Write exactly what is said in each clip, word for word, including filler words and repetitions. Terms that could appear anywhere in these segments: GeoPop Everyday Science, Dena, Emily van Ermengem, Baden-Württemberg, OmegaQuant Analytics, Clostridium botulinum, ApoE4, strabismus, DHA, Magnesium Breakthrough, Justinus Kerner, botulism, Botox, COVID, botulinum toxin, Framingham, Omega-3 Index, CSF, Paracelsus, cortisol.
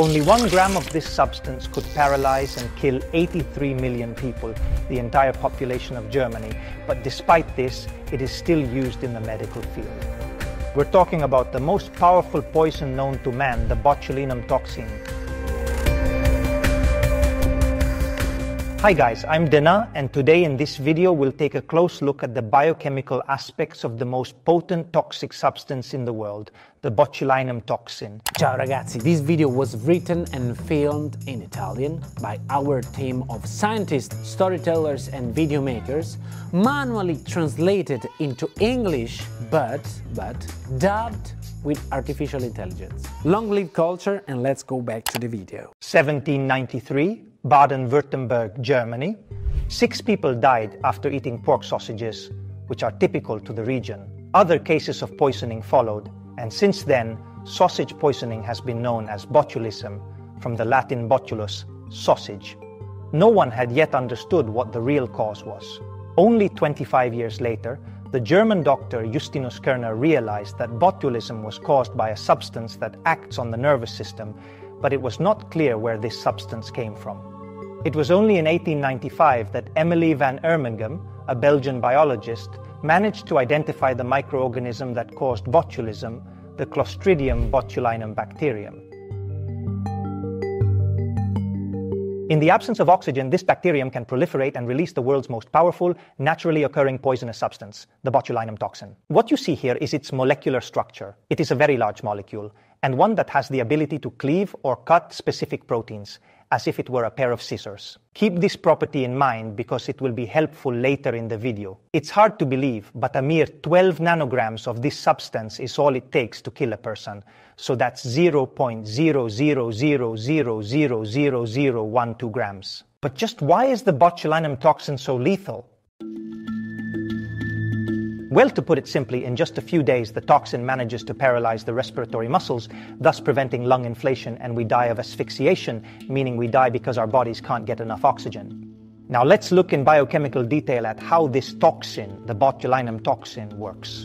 Only one gram of this substance could paralyze and kill eighty-three million people, the entire population of Germany. But despite this, it is still used in the medical field. We're talking about the most powerful poison known to man, the botulinum toxin. Hi guys, I'm Dena, and today in this video we'll take a close look at the biochemical aspects of the most potent toxic substance in the world, the botulinum toxin. Ciao ragazzi, this video was written and filmed in Italian by our team of scientists, storytellers and video makers, manually translated into English, but, but, dubbed with artificial intelligence. Long live culture, and let's go back to the video. seventeen ninety-three. Baden-Württemberg, Germany. Six people died after eating pork sausages, which are typical to the region. Other cases of poisoning followed, and since then, sausage poisoning has been known as botulism, from the Latin botulus, sausage. No one had yet understood what the real cause was. Only twenty-five years later, the German doctor Justinus Kerner realized that botulism was caused by a substance that acts on the nervous system, but it was not clear where this substance came from. It was only in eighteen ninety-five that Emily van Ermengem, a Belgian biologist, managed to identify the microorganism that caused botulism, the Clostridium botulinum bacterium. In the absence of oxygen, this bacterium can proliferate and release the world's most powerful, naturally occurring poisonous substance, the botulinum toxin. What you see here is its molecular structure. It is a very large molecule, and one that has the ability to cleave or cut specific proteins, as if it were a pair of scissors. Keep this property in mind because it will be helpful later in the video. It's hard to believe, but a mere twelve nanograms of this substance is all it takes to kill a person. So that's zero point zero zero zero zero zero zero zero zero one two grams. But just why is the botulinum toxin so lethal? Well, to put it simply, in just a few days the toxin manages to paralyze the respiratory muscles, thus preventing lung inflation, and we die of asphyxiation, meaning we die because our bodies can't get enough oxygen. Now let's look in biochemical detail at how this toxin, the botulinum toxin, works.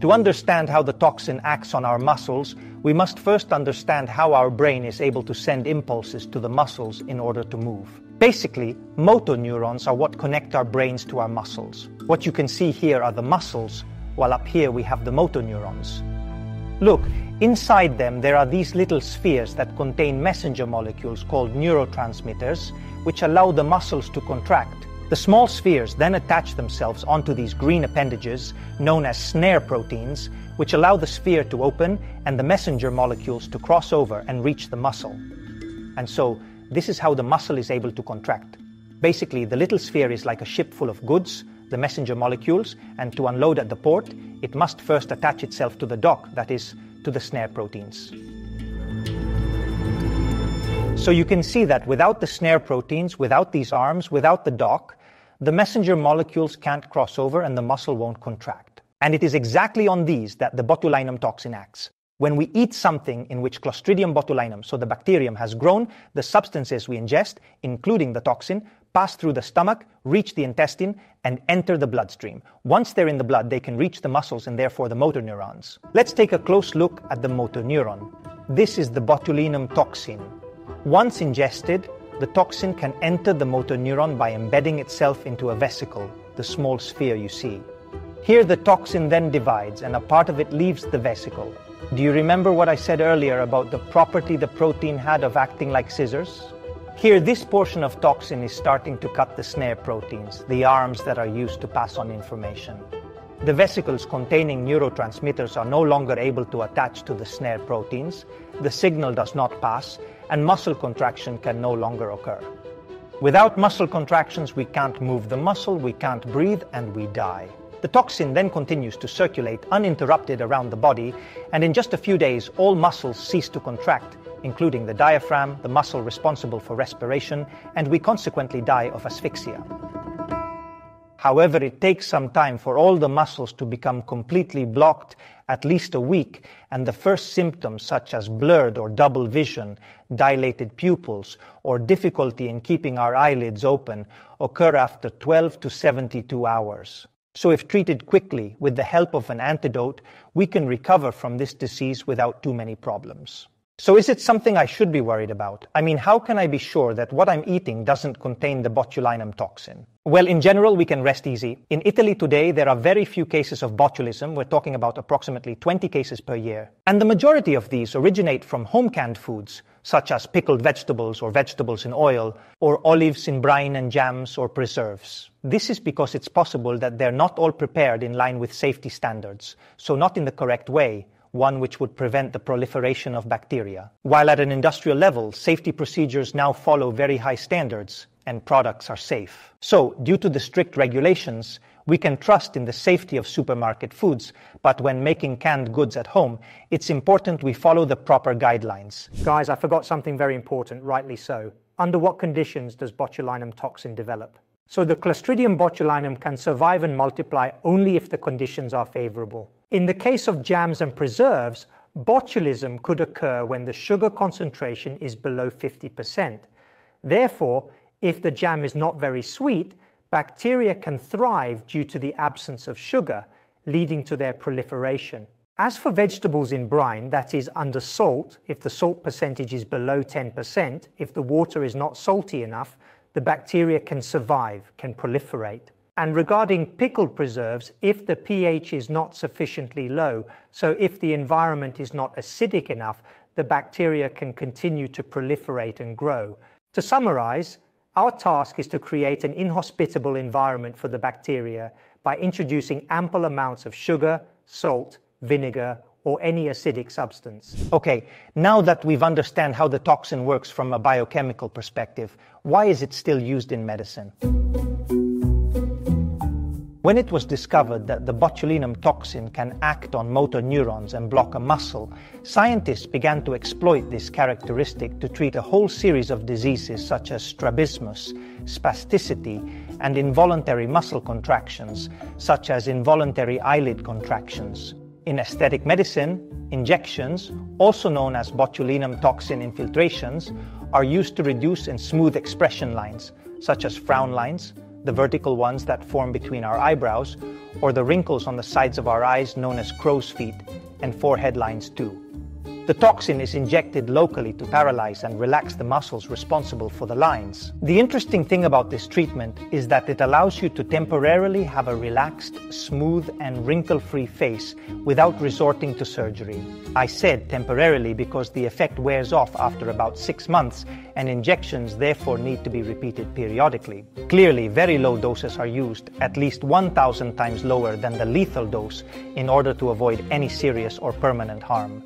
To understand how the toxin acts on our muscles, we must first understand how our brain is able to send impulses to the muscles in order to move. Basically, motor neurons are what connect our brains to our muscles. What you can see here are the muscles, while up here we have the motor neurons. Look, inside them there are these little spheres that contain messenger molecules called neurotransmitters, which allow the muscles to contract. The small spheres then attach themselves onto these green appendages, known as snare proteins, which allow the sphere to open and the messenger molecules to cross over and reach the muscle. And so, this is how the muscle is able to contract. Basically, the little sphere is like a ship full of goods, the messenger molecules, and to unload at the port, it must first attach itself to the dock, that is, to the snare proteins. So you can see that without the snare proteins, without these arms, without the dock, the messenger molecules can't cross over and the muscle won't contract. And it is exactly on these that the botulinum toxin acts. When we eat something in which Clostridium botulinum, so the bacterium, has grown, the substances we ingest, including the toxin, pass through the stomach, reach the intestine, and enter the bloodstream. Once they're in the blood, they can reach the muscles and therefore the motor neurons. Let's take a close look at the motor neuron. This is the botulinum toxin. Once ingested, the toxin can enter the motor neuron by embedding itself into a vesicle, the small sphere you see. Here the toxin then divides and a part of it leaves the vesicle. Do you remember what I said earlier about the property the protein had of acting like scissors? Here this portion of toxin is starting to cut the snare proteins, the arms that are used to pass on information. The vesicles containing neurotransmitters are no longer able to attach to the snare proteins, the signal does not pass, and muscle contraction can no longer occur. Without muscle contractions, we can't move the muscle, we can't breathe, and we die. The toxin then continues to circulate uninterrupted around the body, and in just a few days all muscles cease to contract, including the diaphragm, the muscle responsible for respiration, and we consequently die of asphyxia. However, it takes some time for all the muscles to become completely blocked, at least a week, and the first symptoms such as blurred or double vision, dilated pupils, or difficulty in keeping our eyelids open occur after twelve to seventy-two hours. So if treated quickly, with the help of an antidote, we can recover from this disease without too many problems. So is it something I should be worried about? I mean, how can I be sure that what I'm eating doesn't contain the botulinum toxin? Well, in general, we can rest easy. In Italy today, there are very few cases of botulism. We're talking about approximately twenty cases per year. And the majority of these originate from home-canned foods, such as pickled vegetables or vegetables in oil, or olives in brine and jams or preserves. This is because it's possible that they're not all prepared in line with safety standards, so not in the correct way, one which would prevent the proliferation of bacteria. While at an industrial level, safety procedures now follow very high standards, and products are safe. So, due to the strict regulations, we can trust in the safety of supermarket foods, but when making canned goods at home, it's important we follow the proper guidelines. Guys, I forgot something very important, rightly so. Under what conditions does botulinum toxin develop? So the Clostridium botulinum can survive and multiply only if the conditions are favorable. In the case of jams and preserves, botulism could occur when the sugar concentration is below fifty percent. Therefore, if the jam is not very sweet, bacteria can thrive due to the absence of sugar, leading to their proliferation. As for vegetables in brine, that is under salt, if the salt percentage is below ten percent, if the water is not salty enough, the bacteria can survive, can proliferate. And regarding pickled preserves, if the pH is not sufficiently low, so if the environment is not acidic enough, the bacteria can continue to proliferate and grow. To summarize, our task is to create an inhospitable environment for the bacteria by introducing ample amounts of sugar, salt, vinegar, or any acidic substance. Okay, now that we've understand how the toxin works from a biochemical perspective, why is it still used in medicine? When it was discovered that the botulinum toxin can act on motor neurons and block a muscle, scientists began to exploit this characteristic to treat a whole series of diseases such as strabismus, spasticity, and involuntary muscle contractions, such as involuntary eyelid contractions. In aesthetic medicine, injections, also known as botulinum toxin infiltrations, are used to reduce and smooth expression lines, such as frown lines, the vertical ones that form between our eyebrows, or the wrinkles on the sides of our eyes known as crow's feet, and forehead lines too. The toxin is injected locally to paralyze and relax the muscles responsible for the lines. The interesting thing about this treatment is that it allows you to temporarily have a relaxed, smooth, and wrinkle-free face without resorting to surgery. I said temporarily because the effect wears off after about six months, and injections therefore need to be repeated periodically. Clearly, very low doses are used, at least one thousand times lower than the lethal dose, in order to avoid any serious or permanent harm.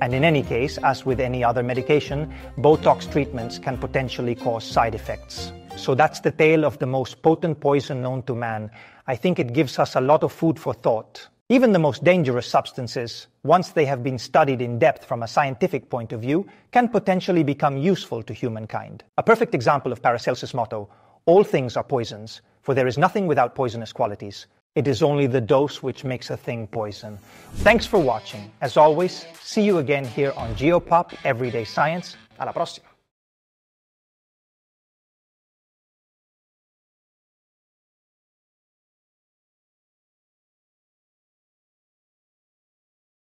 And in any case, as with any other medication, Botox treatments can potentially cause side effects. So that's the tale of the most potent poison known to man. I think it gives us a lot of food for thought. Even the most dangerous substances, once they have been studied in depth from a scientific point of view, can potentially become useful to humankind. A perfect example of Paracelsus' motto, "All things are poisons, for there is nothing without poisonous qualities. It is only the dose which makes a thing poison." Thanks for watching. As always, see you again here on GeoPop Everyday Science. Alla prossima!